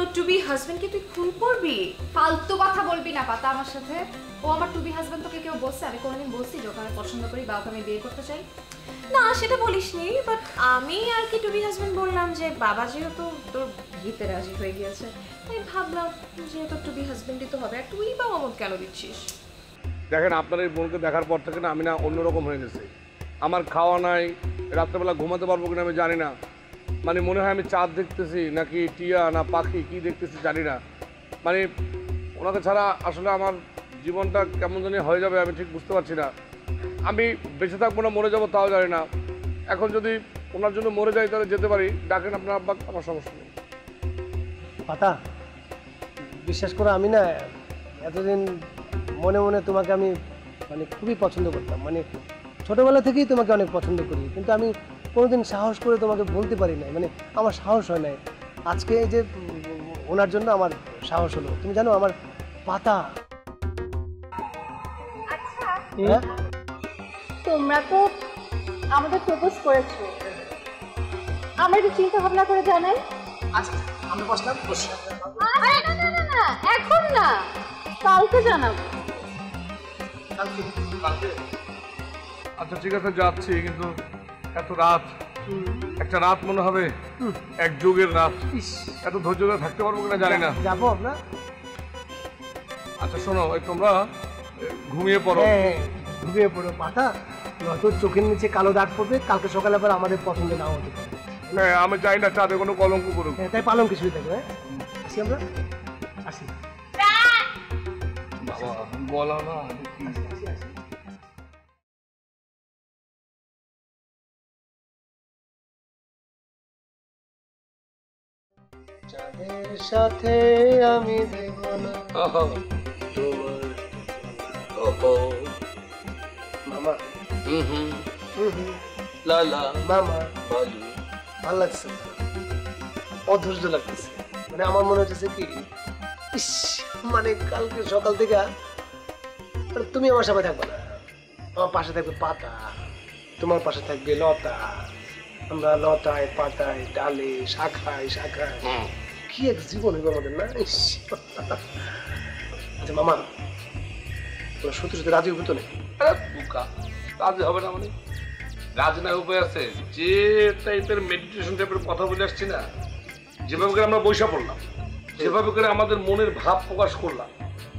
তো two B husband কে তুই খুন করবি? ফালতু কথা বলবি না পাতা আমার সাথে। ও আমার টু বি হাজবেন্ড তোকে কেউ বলছে? আমি কোনোদিন বলছি যে ওকে আমি পছন্দ করি বা ওকে আমি বিয়ে করতে চাই? না সেটা বলিসনি, বাট আমি আর কি টু বি হাজবেন্ড বললাম যে বাবা যেহেতু তোর বিয়েতে রাজি হয়ে গিয়েছে তাই ভাবলাম যে তোর টু বি হাজবেন্ডই তো হবে, আর তুই বা অমত কেন দিচ্ছিস? দেখেন আপনার এই বোনকে দেখার পর থেকে না আমি না অন্যরকম হয়ে গেছি। আমার খাওয়া নাই, রাত্রেবেলা ঘুমাতে পারবো কিনা আমি জানি না, মানে মনে হয় আমি চাঁদ দেখতেছি নাকি টিয়া না পাখি কি দেখতেছি জানি না, মানে ওনাকে ছাড়া আসলে আমার জীবনটা কেমন জানি হয়ে যাবে আমি ঠিক বুঝতে পারছি না। আমি বেঁচে থাকবো না মরে যাবো তাও জানি না, এখন যদি ওনার জন্য মরে যাই তাহলে যেতে পারি, ডাকেন আপনার আব্বা, আমার সমস্যা নেই। পাতা বিশ্বাস করে আমি না এতদিন মনে মনে তোমাকে আমি মানে খুবই পছন্দ করতাম, মানে ছোটোবেলা থেকেই তোমাকে অনেক পছন্দ করি, কিন্তু আমি কোনোদিন সাহস করে তোমাকে বলতে পারি নাই, মানে আমার সাহস হয় নাই। আজকে এই যে ওনার জন্য আমার সাহস হলো। তুমি জানো আমার পাতা। আচ্ছা তোমরা তো আমাদের প্রপোজ করেছো, আমরা একটু চিন্তা ভাবনা করে জানাই। আচ্ছা আমরা বসলাম, না এখন না, কালকে জানাবো। আচ্ছা ঠিক আছে যাচ্ছি, কিন্তু এত রাত, একটা রাত মনে হবে এক যুগের রাত, এত ধৈর্য ধরে থাকতে পারবো কিনা জানি না। যাবো আমরা। আচ্ছা শোনো, ওই তোমরা ঘুমিয়ে পড়ো। ঘুমিয়ে পড়ো পাতা, তোর চোখের নিচে কালো দাগ পড়বে, কালকে সকালে আবার আমাদের পছন্দ নাও হতে পারে। হ্যাঁ আমি চাই না চাঁদে কোনো কলঙ্ক করুক, তাই পালং কিছুই থাকবে। আসি আমরা, আসি বলা না। চাঁদের সাথে আমি দেব না তোমার মামা। লালা মামা বালু ভাল লাগছে, অধৈর্য লাগতেছে, মানে আমার মনে হচ্ছে কি ইস, মানে কালকে সকাল থেকে তুমি আমার সামনে থাকবে না, আমার পাশে থাকবে পাতা, তোমার পাশে থাকবে লতা, আমরা লতায় পাতায় ডালে শাখায় শাখায় কি এক জীবন হইব আমাদের না। আচ্ছা মামা তোমার সত্যি সত্যি রাজি হইব তো নাকি? রাজি হবে না মানে রাজি না উপায় আছে? যে টাইপের মেডিটেশন টাইপের কথা বলে আসছি না, যেভাবে করে আমরা বৈশা পড়লাম, যেভাবে করে আমাদের মনের ভাব প্রকাশ করলাম,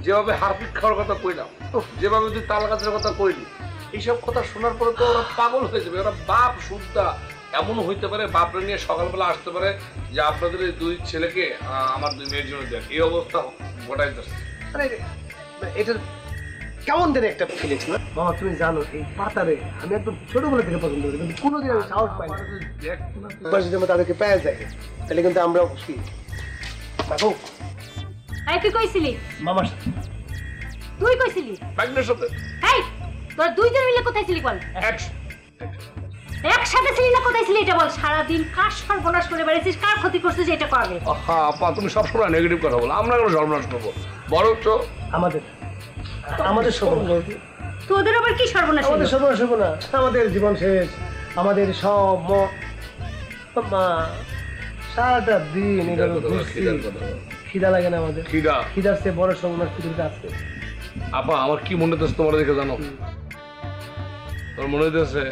যেভাবে হারপিক খাওয়ার কথা কইলাম, যেভাবে তুই তাল গাছের কথা কইলি, এইসব কথা শোনার পরে তো ওরা পাগল হয়ে যাবে। ওরা বাপ সুদ্ধা এমন হইতে পারে, বাপরা নিয়ে সকালবেলা আসতে পারে যে আপনাদের দুই ছেলেকে আমার দুই মেয়ের জন্য দেন, এই অবস্থা গোটাই যাচ্ছে। মানে এটার কেমন দিনে একটা ফিলিংস না বাবা, তুমি জানো এই পাতারে আমি একদম ছোটবেলা থেকে পছন্দ করি, কিন্তু কোনোদিন আমি সাহস পাই না তাদেরকে পাওয়া যায়, তাহলে কিন্তু আমরা খুশি। বাবু তুই কইছিলি মামার সাথে, তুই কইছিলি বাগনের সাথে, এই তোরা দুইজন মিলে কোথায় ছিলি বল? একসাথে ছিলি না কোথায় ছিলি এটা বল? সারাদিন কার সর্বনাশ করে বেড়াচ্ছিস, কার ক্ষতি করছিস এটা করবে? হ্যাঁ আপা তুমি সবসময় নেগেটিভ কথা বলো, আমরা কেন সর্বনাশ করবো, বরঞ্চ আমাদের আমাদের সর্বনাশ। তোদের আবার কি সর্বনাশ? আমাদের সর্বনাশ হবো না, আমাদের জীবন শেষ, আমাদের সব মা সারাটা দিন খিদা লাগে না আমাদের, খিদা খিদা সে বড় সর্বনাশ পৃথিবীতে আসছে। আপা আমার কি মনে হচ্ছে তোমার দেখে জানো, তোর মনে হচ্ছে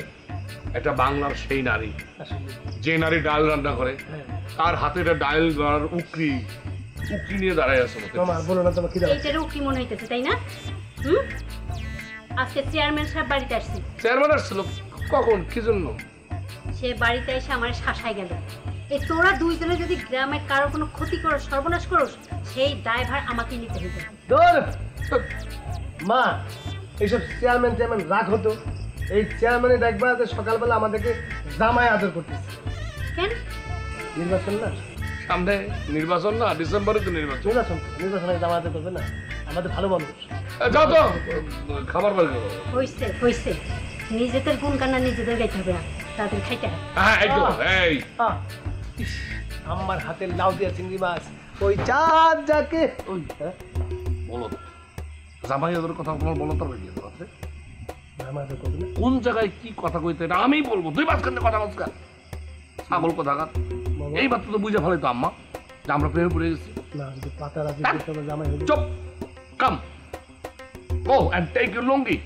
একটা বাংলার সেই নারী, যে নারী ডাল রান্না করে, তার হাতে একটা ডাল আর উকরি উকরি নিয়ে দাঁড়ায় আছে। তোমার বলো না তোমার কি দাঁড়ায় এইটারে উকরি মনে হইতেছে তাই না? আজকে চেয়ারম্যান সাহেব বাড়িতে আসছে। চেয়ারম্যান আসছিল কখন কি জন্য? সে বাড়িতে এসে আমার শাসায় গেল, এই তোরা দুইজনে যদি গ্রামের কারো কোনো ক্ষতি করো, সর্বনাশ করো, সেই ড্রাইভার আমাকে নিতে হবে। মা এইসব চেয়ারম্যান চেয়ারম্যান রাগ হতো, এই চেয়ারম্যানে দেখবা যে সকালবেলা আমাদেরকে জামায় আদর করতেছে। কেন? নির্বাচন না সামনে, নির্বাচন না ডিসেম্বরে তো নির্বাচন, নির্বাচনে জামায় আদর করবে না আমাদের ভালো মানুষ। যাও তো খাবার বলে দেবো। হয়েছে হয়েছে, নিজেদের গুণ কান্না নিজেদের গাইতে হবে না, তাদের খাইতে আমার হাতের লাউ দিয়া চিংড়ি মাছ, ওই চাঁদ যাকে ওই বলো জামাই আদর কথা তোমার বলো তো রাত্রে কোন জায়গায় কি কথা কইতে এটা আমি বলবো, দুই মাঝখানে কথা মাঝখান ছাগল কথা কাত এই মাত্র তো বুঝে ফেলে তো আম্মা। আমরা প্রেমে পড়ে গেছি না, যদি পাতা রাজি করতে হবে জামাই হলে চুপ come go and take your lungi.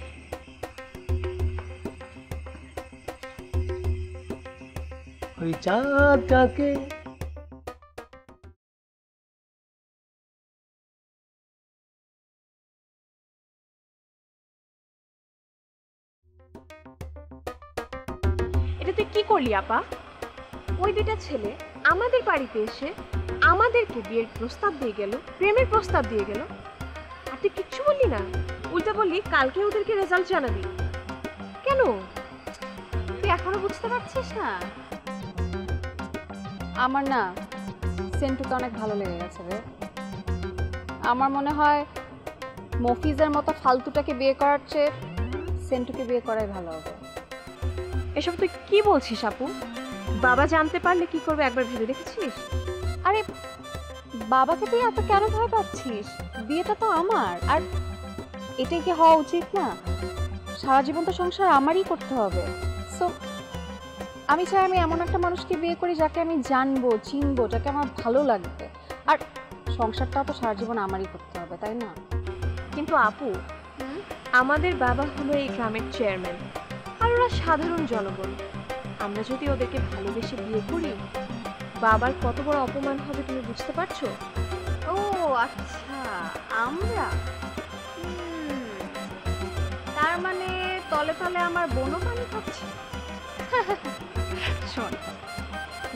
ওই চাঁদটাকে এটা তুই কি করলি আপা? ওই দুইটা ছেলে আমাদের বাড়িতে এসে আমাদেরকে বিয়ের প্রস্তাব দিয়ে গেল, প্রেমের প্রস্তাব দিয়ে গেল, আর তুই কিচ্ছু বললি না, উল্টা বললি কালকে ওদেরকে রেজাল্ট জানাবি। কেন তুই এখনো বুঝতে পারছিস না? আমার না সেন্টুকে অনেক ভালো লেগে গেছে রে। আমার মনে হয় মফিজের মতো ফালতুটাকে বিয়ে করার চেয়ে সেন্টুকে বিয়ে করাই ভালো হবে। এসব তুই কি বলছিস আপু? বাবা জানতে পারলে কি করবে একবার ভেবে দেখেছিস? আরে বাবাকে তুই এত কেন ভয় পাচ্ছিস? বিয়েটা তো আমার, আর এটাই কি হওয়া উচিত না? সারা জীবন তো সংসার আমারই করতে হবে। সো আমি চাই আমি এমন একটা মানুষকে বিয়ে করি যাকে আমি জানবো, চিনবো, যাকে আমার ভালো লাগবে। আর সংসারটা তো সারা জীবন আমারই করতে হবে, তাই না? কিন্তু আপু, আমাদের বাবা হলো এই গ্রামের চেয়ারম্যান, আর ওরা সাধারণ জনগণ। আমরা যদি ওদেরকে ভালোবেসে বিয়ে করি, বাবার কত বড় অপমান হবে তুমি বুঝতে পারছো? ও আচ্ছা, আমরা তার মানে তলে তলে আমার বোনও পানি খাচ্ছে। শোন,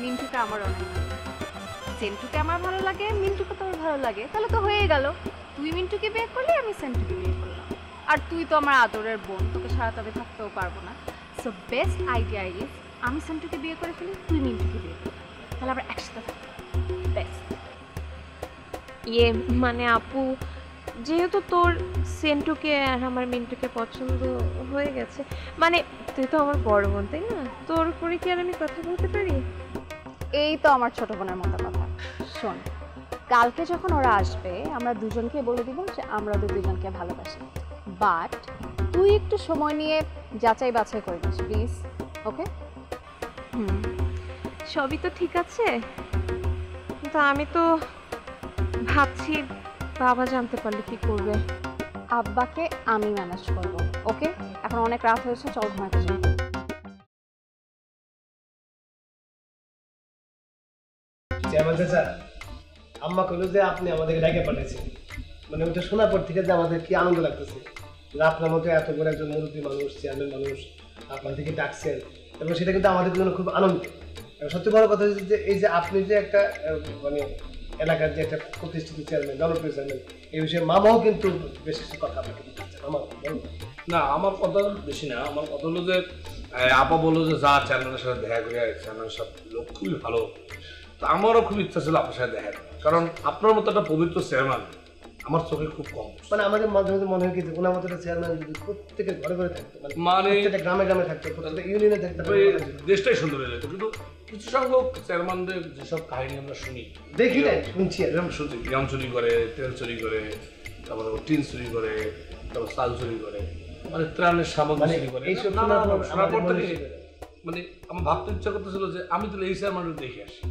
মিন্টুকে আমার অনেক, সেন্টুকে আমার ভালো লাগে, মিন্টুকে তোর ভালো লাগে, তাহলে তো হয়ে গেল। তুই মিন্টুকে বিয়ে করলি, আমি সেন্টুকে বিয়ে করলাম, আর তুই তো আমার আদরের বোন, তোকে সারা তবে থাকতেও পারবো না। সো বেস্ট আইডিয়া ইজ আমি সেন্টুকে বিয়ে করে ফেলি, তুই মিন্টুকে বিয়ে করলি, তাহলে আবার একসাথে থাকবো। বেস্ট। ইয়ে মানে আপু, যেহেতু তোর সেন্টুকে আর আমার মিন্টুকে পছন্দ হয়ে গেছে, মানে তুই তো আমার বড় বোন, তাই না? তোর উপরে কি আর আমি কথা বলতে পারি? এই তো আমার ছোট বোনের মতো কথা। শোন, কালকে যখন ওরা আসবে আমরা দুজনকে বলে দিব যে আমরা ওদের দুজনকে ভালোবাসি, বাট তুই একটু সময় নিয়ে যাচাই বাছাই করে দিস প্লিজ, ওকে? সবই তো ঠিক আছে, কিন্তু আমি তো ভাবছি বাবা জানতে পারলে কি করবে। আব্বাকে আমি ম্যানেজ করবো, ওকে? এখন অনেক রাত হয়েছে, চল ঘুমাতে যাই। চেয়ারম্যান চাচা, আম্মা কইলো যে আপনি আমাদের ডেকে পাঠিয়েছেন, মানে ওটা শোনার পর থেকে যে আমাদের কি আনন্দ লাগতেছে। আপনার মতো এত বড় একজন মুরব্বী মানুষ, চেয়ারম্যান মানুষ আপনার থেকে ডাকছেন, এবং সেটা কিন্তু আমাদের জন্য খুব আনন্দ। সত্যি বড় কথা হচ্ছে যে এই যে আপনি যে একটা মানে এলাকার যে একটা প্রতিষ্ঠিত চেয়ারম্যান, জনপ্রিয় চেয়ারম্যান, এই বিষয়ে মামাও কিন্তু বেশ কিছু কথা আপনাকে দিতে চান। আমার না, আমার কথা বেশি না, আমার কথা হলো যে আপা বললো যে যা চেয়ারম্যানের সাথে দেখা করে, চেয়ারম্যানের সব লোক খুবই ভালো, তো আমারও খুব ইচ্ছা ছিল আপনার সাথে দেখা, কারণ আপনার মতো একটা পবিত্র চেয়ারম্যান আমার চোখে খুব কম। মানে আমাদের মাঝে মাঝে মনে হয় কি, ওনার মতো একটা চেয়ারম্যান যদি প্রত্যেকের ঘরে ঘরে থাকতো, মানে গ্রামে গ্রামে থাকতো, ইউনিয়নে থাকতো, দেশটাই সুন্দর হয়ে যেত। কিন্তু কিছু সংখ্যক চেয়ারম্যানদের যেসব কাহিনী আমরা শুনি, দেখি না, শুনছি, এরকম শুনছি, গ্রাম চুরি করে, তেল চুরি করে, তারপরে টিন চুরি করে, তারপর চাল চুরি করে, মানে ত্রাণের সামগ্রী চুরি করে, এইসব শোনার পর থেকে মানে আমার ভাবতে ইচ্ছা করতেছিল যে আমি তো এই চেয়ারম্যানটা দেখে আসি।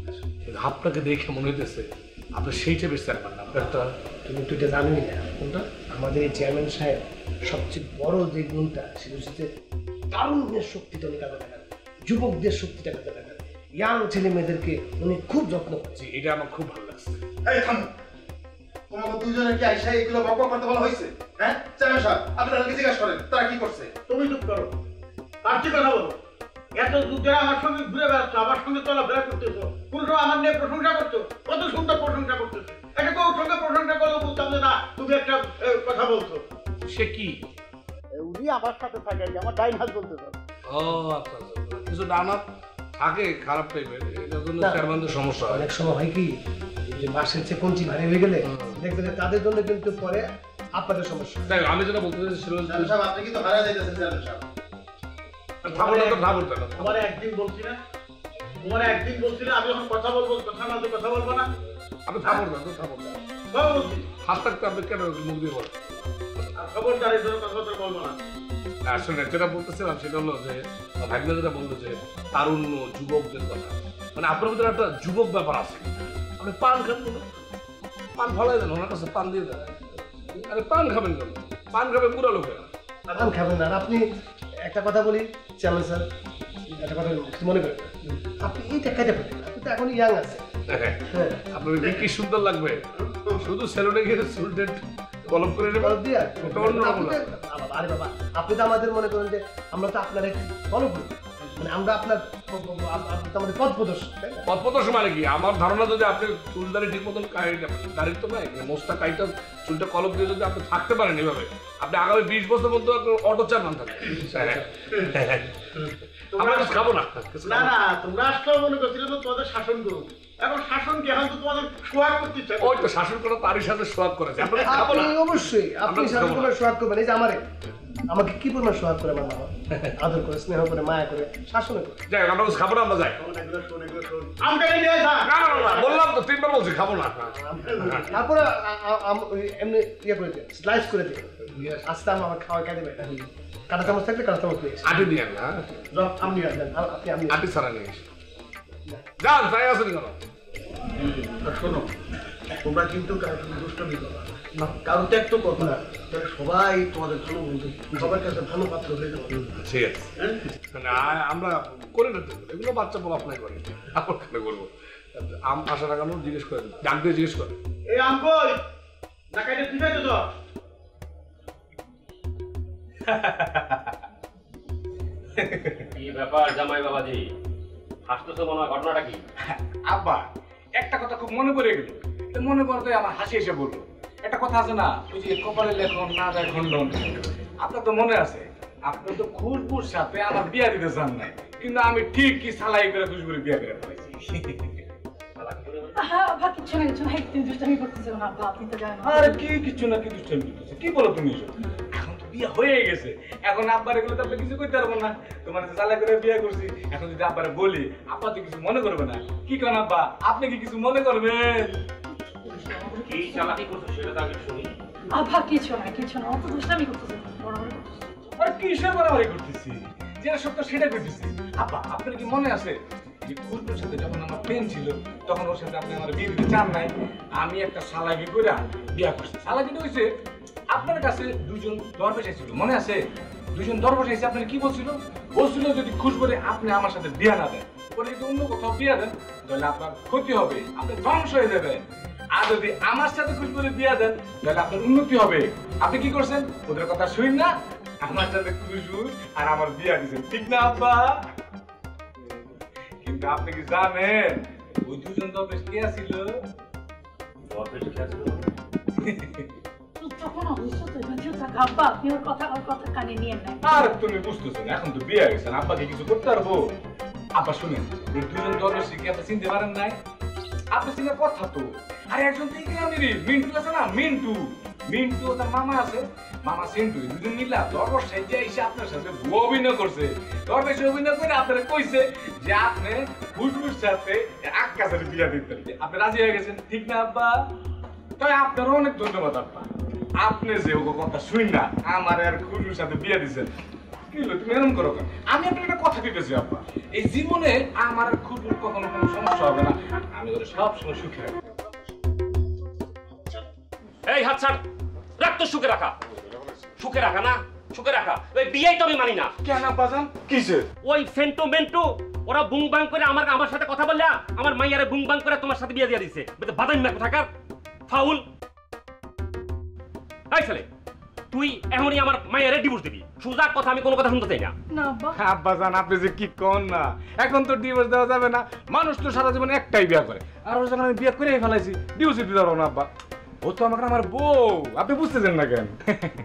আপনাকে দেখে মনে হইতেছে আপনার সেই টাইপের চেয়ারম্যান। আপনার তুমি তো এটা জানি না কোনটা, আমাদের এই চেয়ারম্যান সাহেব সবচেয়ে বড় যে গুণটা সেটা হচ্ছে তারুণ্যের শক্তিটা উনি কাজে লাগান, যুবকদের শক্তিটা কাজে লাগান, ইয়াং ছেলে মেয়েদেরকে উনি খুব যত্ন করছে, এটা আমার খুব ভালো লাগছে। এই থামো, তোমাকে দুজনে কি আইসা এগুলো বকবক করতে বলা হয়েছে? হ্যাঁ চেয়ারম্যান সাহেব, আপনারা জিজ্ঞাসা করেন তারা কি করছে। তুমি চুপ করো, তার কি কথা বলো? এত দুধে আমার সঙ্গে ঘুরে বেড়াচ্ছ, আমার সঙ্গে চলাফেরা করতেছ, কোনটা আমার নিয়ে প্রশংসা করছো, কত সুন্দর প্রশংসা করতেছে, এটা কোন সঙ্গে প্রশংসা করলে বলতাম যে না তুমি একটা কথা বলছো। সে কি উনি আমার সাথে থাকে, আমার ডাইন হাত বলতে পারো। ও আচ্ছা, কিছু ডান হাত থাকে খারাপ টাইপের, এটার জন্য চেয়ারম্যানদের সমস্যা হয়। অনেক সময় হয় কি, যে মাসের চেয়ে কঞ্চি ভারী হয়ে গেলে দেখবে যে তাদের জন্য কিন্তু পরে আপনাদের সমস্যা। তাই আমি যেটা বলতে চাইছি, আপনি কিন্তু হারা যাইতেছেন চেয়ারম্যান সাহেব। তোমার একদিন বলছি না, তোমার একদিন বলছি না আমি যখন কথা বলবো, কথা না কথা বলবো না, আমি থামবো না, থামবো না, হাত থাকতে আপনি কেন মুখ দিয়ে বল, খবরদার এই ধরনের কথাবার্তা বলবো না। আসলে যেটা বলতেছিলাম সেটা হলো যে ভাগ্য যেটা বলতেছে তারুণ্য, যুবকদের কথা, মানে আপনার ভিতরে একটা যুবক ব্যাপার আছে। আপনি পান খাবেন, পান ফলাই দেন, ওনার কাছে পান দিয়ে দেন। আরে পান খাবেন কেন? পান খাবেন পুরা লোকেরা, পান খাবেন না। আপনি একটা কথা বলি চেয়ারম্যান স্যার, একটা কথা মনে করেন, আপনি এইটা খাইতে পারেন, আপনি তো এখন ইয়াং আছে। আপনার কি সুন্দর লাগবে, শুধু সেলুনে গিয়ে চুলটা কলম করে দিয়ে। আরে বাবা, আপনি তো আমাদের মনে করেন যে আমরা তো আপনার কলম করি, মানে আমরা আপনার আমাদের পথ প্রদর্শক। পথ প্রদর্শক মানে কি? আমার ধারণা যদি আপনি চুলদারি ঠিক মতন দাঁড়িয়ে তো নাই, মোস্তা কাইটা চুলটা কলম দিয়ে যদি আপনি থাকতে পারেন এইভাবে, আপনি আগামী 20 বছর পর্যন্ত অটো চালান থাকবেন। আমরা কিছু খাবো না। না না, তোমরা আসলেও মনে করছিলে তো তোমাদের শাসন করবো, এখন শাসন কি এখন তো তোমাদের সোহাগ করতে চাই। ওই তো শাসন করা তারই সাথে সোহাগ করেছে। অবশ্যই আপনি শাসন করে সোহাগ করবেন। এই যে আমার আমাকে কি পরিমাণ সোহাগ করে, আমার বাবা আদর করে, স্নেহ করে, মায়া করে, শাসন করে। যাই হোক, আমরা খাবো না, আমরা যাই। বললাম তো 3 বার বলছি খাবো না। তারপরে এমনি ইয়ে করে দিই, স্লাইস করে দিই। আস্তে আমার খাওয়া কেটে বেটা কাটা চামচ থাকলে কাটা চামচ পেয়েছি। আটি দিয়ে না, আপনি আপনি আটি ছাড়া নিয়ে এসে যান, তাই আসেন কেন? শোনো, তোমরা কিন্তু দুষ্টমি করো না, কারণ ত্যাগ তো করবো না, সবাই তোমাদের ভালো বন্ধু, সবার কাছে ভালো পাত্র হয়ে যাবো। ঠিক আছে, আমরা করে না, এগুলো বাচ্চা বলা আপনার করে আপনার করবো। আম আশা রাখানো জিজ্ঞেস করে, ডাক দিয়ে জিজ্ঞেস করে, এই আম কই না কাইটা ঠিক আছে তো? কি ব্যাপার জামাই বাবাজি, হাসতেছো মনে হয়, ঘটনাটা কি? আব্বা একটা কথা খুব মনে পড়ে গেল, মনে পড়তে আমার হাসি এসে বললো। একটা কথা আছে না, ওই যে কপালে লেখন না দেখুন, আপনার তো মনে আছে আপনি তো খুশবুর সাথে আমার বিয়া দিতে চান নাই, কিন্তু আমি ঠিক কি সালাই করে খুশবুর বিয়া করে ফেলেছি। আরে কি কিছু না, কি দুষ্টামি করতেছে, কি বলো তুমি? এখন তো বিয়া হয়ে গেছে, এখন আব্বার এগুলো তো আপনি কিছু করতে পারবো না। তোমার সালাই করে বিয়া করছি, এখন যদি আব্বারে বলি আব্বা তো কিছু মনে করবে না। কি কন আব্বা, আপনি কি কিছু মনে করবেন? আপনার কি মনে আছে যে খুশবুর সাথে যখন আমার প্রেম ছিল তখন ওর সাথে আপনি আমার বিয়ে দিতে চান নাই, আমি একটা সালাকি করে বিয়ে করছি। সালাকি হয়েছে আপনার কাছে, 2 জন দরবেশ এসেছিল, মনে আছে? 2 জন দরবেশ এসে আপনার কি বলছিল? বলছিল যদি খুশবুরে আপনি আমার সাথে বিয়ে না দেন, পরে যদি অন্য কোথাও বিয়ে দেন তাহলে আপনার ক্ষতি হবে, আপনি ধ্বংস হয়ে যাবেন। আর যদি আমার সাথে খুশবুরে বিয়ে দেন তাহলে আপনার উন্নতি হবে। আপনি কি করছেন? ওদের কথা শুন না, আমার সাথে খুশবুর আর আমার বিয়ে দিয়েছেন, ঠিক না আব্বা? কিন্তু আপনি কি জানেন ওই 2 জন দরবেশ কে ছিল? আর তুমি বুঝতেছেন এখন তো বিয়ে গেছেন, আব্বাকে কিছু করতে পারবো? আব্বা শুনেন, ওই 2 জন দরবেশ কি আপনি চিনতে পারেন নাই? আপনি চিনার কথা তো। আরে একজন তো গ্রামেরই মিন্টু আছে না, মিন্টু, মিন্টু তার মামা আছে, মামা সিন্টু, 2 জন মিলা দরবেশ সাজিয়ে এসে আপনার সাথে ভুয়া অভিনয় করছে। দরবেশ অভিনয় করে আপনারা কইছে যে আপনি খুশবুর সাথে আক্কাসের বিয়া দিতেন, আপনি রাজি হয়ে গেছেন, ঠিক না আব্বা? তাই আপনার অনেক ধন্যবাদ আব্বা, আপনি যে ওকে কথা শুন না আমার আর খুশবুর সাথে বিয়া দিচ্ছেন। তুমি এরকম করো কেন? আমি আপনার একটা কথা দিতেছি আব্বা, এই জীবনে আমার খুশবুর কখনো কোনো সমস্যা হবে না, আমি ওদের সবসময় সুখে রাখবো। এই হাত ছাড়, রাখ তো সুখে রাখা, সুখে রাখা না, সুখে রাখা। ওই বিয়েই তো আমি মানি না। কেন বাজান? কিসে? ওই ফেন্টো মেন্টো ওরা বুংবাং করে আমার সাথে কথা বললা, আমার মাইয়ারে বুংবাং করে তোমার সাথে বিয়ে দিয়ে দিছে। বাদামি না কোথাকার ফাউল। এই ছেলে, তুই এখনই আমার মায়ের ডিভোর্স দিবি। সুজা কথা আমি কোনো কথা শুনতে চাই না। না আব্বা জান, আপনি যে কি কোন না, এখন তো ডিভোর্স দেওয়া যাবে না, মানুষ তো সারা জীবন একটাই বিয়ে করে। আর ওর যখন আমি বিয়ে করেই ফেলাইছি, ডিভোর্স দিতে পারবো না আব্বা। ও তো আমাকে আমার বউ, আপনি বুঝতেছেন না কেন?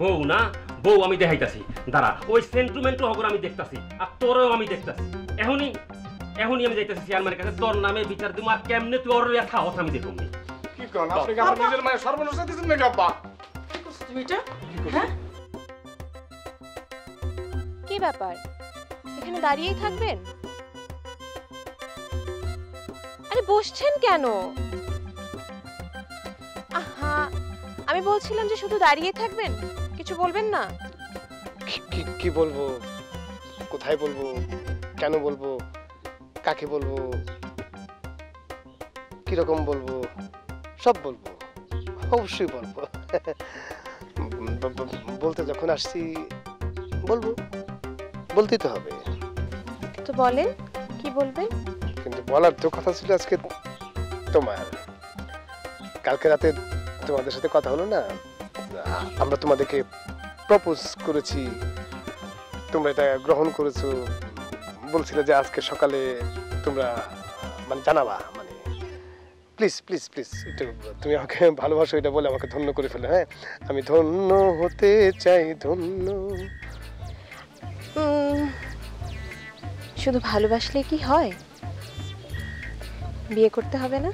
বউ না, বউ আমি দেখাইতাছি, দাঁড়া। ওই সেন্টিমেন্টও হগর আমি দেখতাছি, আর তোরও আমি দেখতাছি। এখনই আমি যাইতাছি চেয়ারম্যানের কাছে, তোর নামে বিচার দিব। আর কেমনে তুই ওর লেখা হস আমি দেখব। কি কন আপনি, আমার নিজের মায়ের সর্বনাশ দিছেন নাকি আব্বা? কি করছিস তুমি এটা? হ্যাঁ, কি ব্যাপার, এখানে দাঁড়িয়েই থাকবেন? আরে বসছেন কেন? আহা, আমি বলছিলাম যে শুধু দাঁড়িয়ে থাকবেন, কিছু বলবেন না? কি বলবো, কোথায় বলবো, কেন বলবো, কাকে বলবো, কিরকম বলবো? সব বলবো, অবশ্যই বলবো। বলতে যখন আসছি বলবো, বলতেই তো হবে। তো বলেন, কি বলবেন? কিন্তু বলার তো কথা ছিল আজকে তোমার। কালকে রাতে তোমাদের সাথে কথা হলো না, আমরা তোমাদেরকে প্রপোজ করেছি, তোমরা এটা গ্রহণ করেছো, বলছিলে যে আজকে সকালে তোমরা মানে জানাবা, মানে প্লিজ প্লিজ প্লিজ এটা তুমি আমাকে ভালোবাসো এটা বলে আমাকে ধন্য করে ফেলে। হ্যাঁ, আমি ধন্য হতে চাই, ধন্য। শুধু ভালোবাসলে কি হয়? বিয়ে করতে হবে না?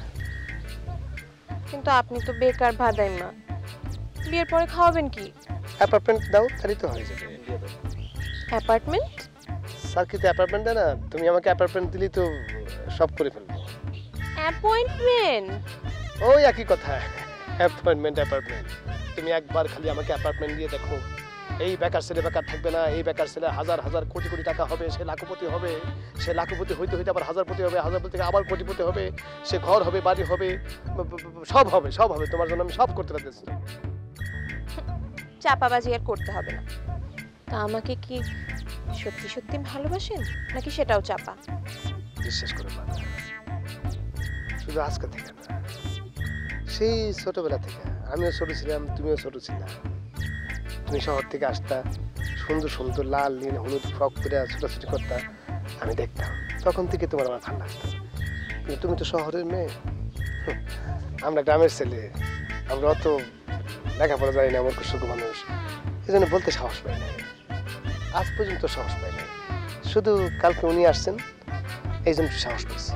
কিন্তু আপনি তো বেকার ভাদাই মা, বিয়ের পরে খাওয়াবেন কি? অ্যাপার্টমেন্ট দাও, তাহলেই তো হয়ে যাবে। অ্যাপার্টমেন্ট স্যার কি? তো অ্যাপার্টমেন্ট দেয় না, তুমি আমাকে অ্যাপার্টমেন্ট দিলেই তো সব করে ফেলবো। অ্যাপয়েন্টমেন্ট, ওই একই কথা, অ্যাপয়েন্টমেন্ট অ্যাপার্টমেন্ট। তুমি একবার খালি আমাকে অ্যাপার্টমেন্ট দিয়ে দেখো, এই বেকার ছেলে বেকার থাকবে না, এই বেকার ছেলে হাজার হাজার কোটি কোটি টাকা হবে, সে লাখপতি হবে, সে লাখপতি হইতে হইতে আবার হাজারপতি হবে, হাজারপতি থেকে আবার কোটিপতি হবে, সে ঘর হবে, বাড়ি হবে, সব হবে, সব হবে। তোমার জন্য আমি সব করতে পারতেছিলাম। চাপাবাজি আর করতে হবে না। তা আমাকে কি সত্যি সত্যি ভালোবাসেন নাকি সেটাও চাপা? বিশ্বাস করে না, শুধু আজকে থেকে না, সেই ছোটবেলা থেকে। আমিও ছোট ছিলাম, তুমিও ছোট ছিলাম। তুমি শহর থেকে আসতা, সুন্দর সুন্দর লাল নীল হলুদ ফ্রক পরে ছোটাছুটি করতা, আমি দেখতাম, তখন থেকে তোমার আমার ভালো লাগতো। কিন্তু তুমি তো শহরের মেয়ে, আমরা গ্রামের ছেলে, আমরা অত লেখাপড়া জানি না, আমার কুসুক মানুষ, এই জন্য বলতে সাহস পাই না, আজ পর্যন্ত সাহস পাই না। শুধু কালকে উনি আসছেন, এই জন্য সাহস পেয়েছি।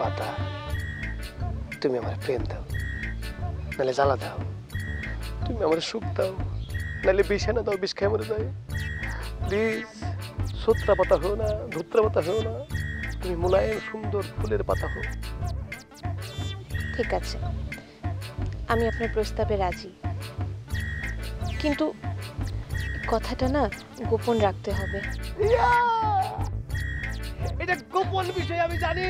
পাতা, তুমি আমার প্রেম দাও, নাহলে জ্বালা দাও, তুমি আমার সুখ দাও, নাহলে বিছানা দাও, বিষ খেয়ে মরে যাই। প্লিজ সোত্রা পাতা হো না, ধুত্রা পাতা হো না, তুমি মোলায়েম সুন্দর ফুলের পাতা হো। ঠিক আছে, আমি আপনার প্রস্তাবে রাজি, কিন্তু কথাটা না গোপন রাখতে হবে। এটা গোপন বিষয়, আমি জানি।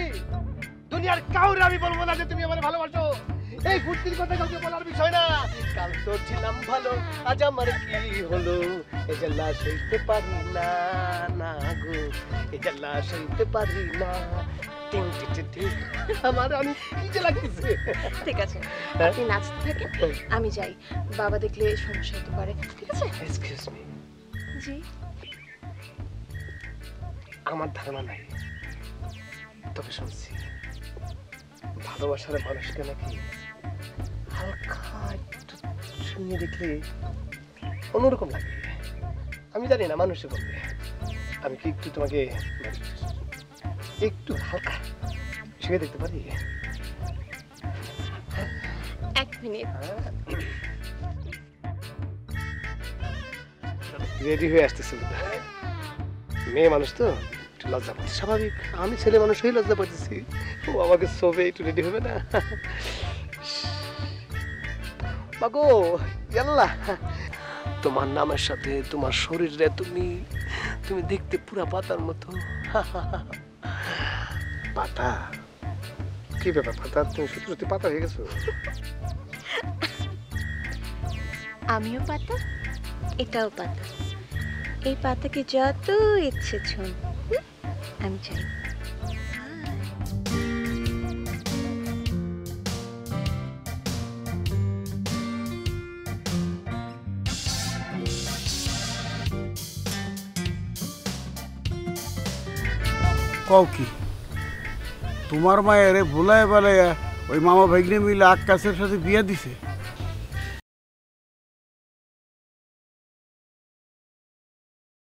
দুনিয়ার কাউরে আমি বলবো না যে তুমি আমার ভালোবাসো। এই ফুটকির কথা কাউকে বলার বিষয় না। কাল তো ছিলাম ভালো, আজ আমার কি হলো? এ জ্বালা সইতে পারি না, না গো, এ জ্বালা সইতে পারি না। টিং টিং টিং, আমার অনেক কি লাগছে। ঠিক আছে, আপনি নাচতে থাকেন, আমি যাই, বাবা দেখলে সমস্যা হতে পারে। ঠিক আছে? Excuse me. জি। আমার ধারণা নাই, তবে শুনছি ভালোবাসার মানুষকে নাকি দেখলে অন্যরকম লাগে। আমি জানি না, মানুষে বলবে। আমি কি একটু তোমাকে একটু হালকা শুয়ে দেখতে পারি? এক মিনিট, রেডি হয়ে আসতেছি। মেয়ে মানুষ তো একটু লজ্জা পাচ্ছি, স্বাভাবিক। আমি ছেলে মানুষ হয়ে লজ্জা পাচ্ছি। ও আমাকে সবে একটু রেডি হবে না? মাগো ইয়াল্লাহ, তোমার নামের সাথে তোমার শরীর রে, তুমি তুমি দেখতে পুরা পাতার মতো। পাতা? কি ব্যাপার পাতা, তুমি সত্যি সত্যি পাতা হয়ে গেছো? আমিও পাতা, এটাও পাতা। এই পাতাকে যত ইচ্ছে ছোঁন। আমি চাই কও কি, তোমার মায়ের ভুলায় বেলায় ওই মামা ভাগ্নে মিলে আকাশের সাথে বিয়ে দিছে।